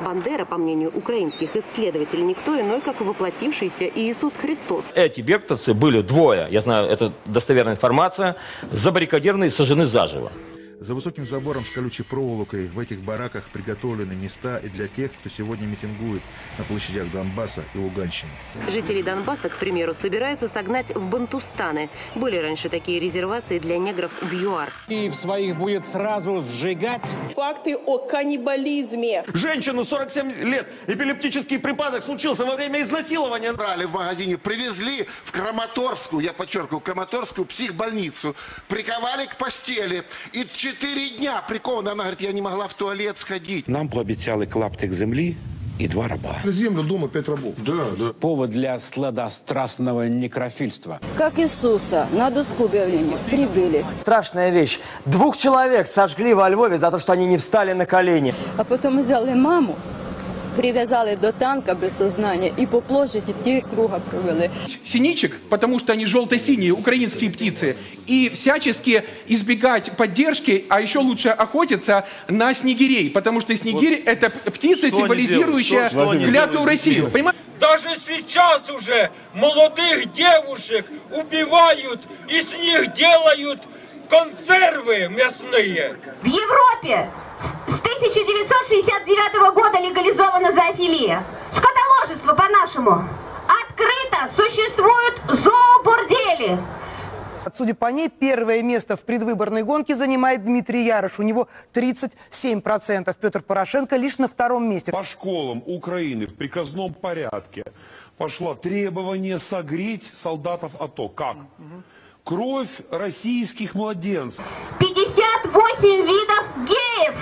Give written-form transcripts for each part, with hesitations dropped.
Бандера, по мнению украинских исследователей, никто иной, как воплотившийся Иисус Христос. Эти бектовцы были двое, я знаю, это достоверная информация, забаррикадированы и сожжены заживо. За высоким забором с колючей проволокой в этих бараках приготовлены места и для тех, кто сегодня митингует на площадях Донбасса и Луганщины. Жители Донбасса, к примеру, собираются согнать в Бантустаны. Были раньше такие резервации для негров в ЮАР. И в своих будет сразу сжигать. Факты о каннибализме. Женщину 47 лет, эпилептический припадок случился во время изнасилования. Брали в магазине, привезли в Краматорскую, я подчеркиваю, Краматорскую психбольницу, приковали к постели и 4 дня прикована. Она говорит, я не могла в туалет сходить. Нам пообещали клаптик земли и 2 раба. Землю, дом и 5 рабов. Да. Повод для сладострастного некрофильства. Как Иисуса на доску Бевлини прибыли. Страшная вещь. 2 человек сожгли во Львове за то, что они не встали на колени. А потом взяли маму, привязали до танка без сознания и по площади 3 круга провели. Синичек, потому что они желто-синие, украинские птицы. И всячески избегать поддержки, а еще лучше охотиться на снегирей, потому что снегирь вот это птица, символизирующая клятую Россию. Даже сейчас уже молодых девушек убивают и с них делают консервы мясные. В Европе с 1969 года легализована зоофилия. Скотоложество по-нашему. Открыто существуют зообурдели. Судя по ней, первое место в предвыборной гонке занимает Дмитрий Ярош. У него 37%. Петр Порошенко лишь на 2-м месте. По школам Украины в приказном порядке пошло требование согреть солдатов АТО. Как? Кровь российских младенцев. 58 видов геев.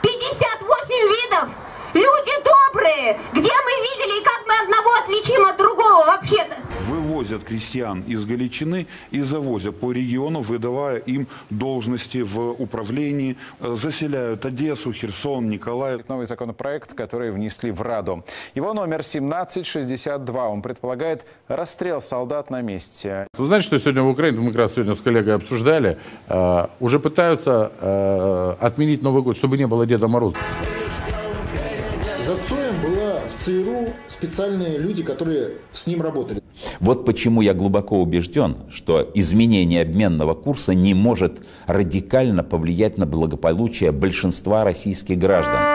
58 видов. Люди добрые. Где мы видели и как мы одного отличим от другого вообще-то? Вывозят крестьян из Галичины и завозят по региону, выдавая им должности в управлении. Заселяют Одессу, Херсон, Николаев. Новый законопроект, который внесли в Раду. Его номер 1762. Он предполагает расстрел солдат на месте. Вы знаете, что сегодня в Украине, мы как раз сегодня с коллегой обсуждали, уже пытаются отменить Новый год, чтобы не было Деда Мороза. За Цоем была в ЦРУ специальные люди, которые с ним работали. Вот почему я глубоко убежден, что изменение обменного курса не может радикально повлиять на благополучие большинства российских граждан.